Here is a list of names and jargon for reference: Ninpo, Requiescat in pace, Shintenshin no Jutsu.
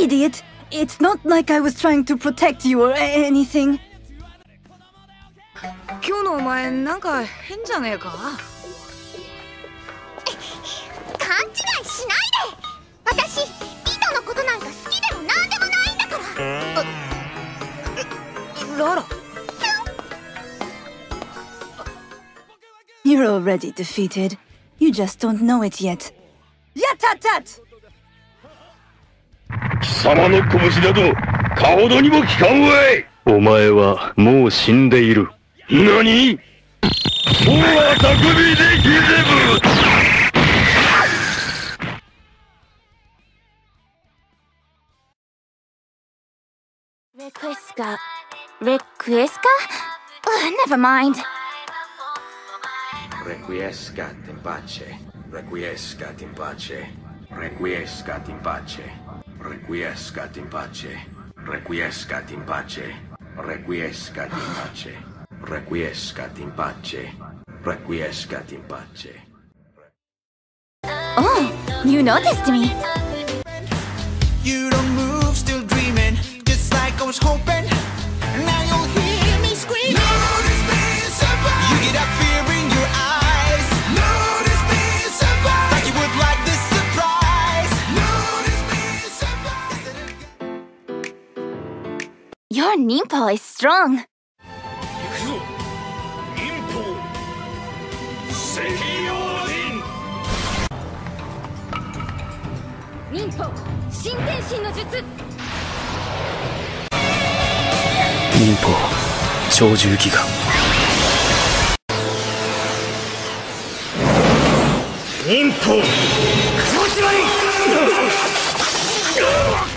Idiot! It's not like I was trying to protect you or anything. You're already defeated. You just don't know it yet. Yatatat! 貴様の拳などかほどにも効かんわい。お前はもう死んでいる。何？おわたくびでひれぶ。 Requiescat? Requiescat? Never mind. Requiescat in pace. Requiescat in pace. Requiescat in pace. Requiescat in pace. Requiescat in pace. Requiescat in pace. Requiescat in pace. Requiescat in pace. Oh, you noticed me. You don't move, still dreaming, just like I was hoping. Now you'll hear me screaming. Notice me, somebody. You get that fear in your eyes. Notice me, somebody. Like you would like this surprise. Notice me, somebody. Your Ninpo is strong. Ninpo. Ninpo. Shintenshin no Jutsu. 忍法超重機が忍法調子悪い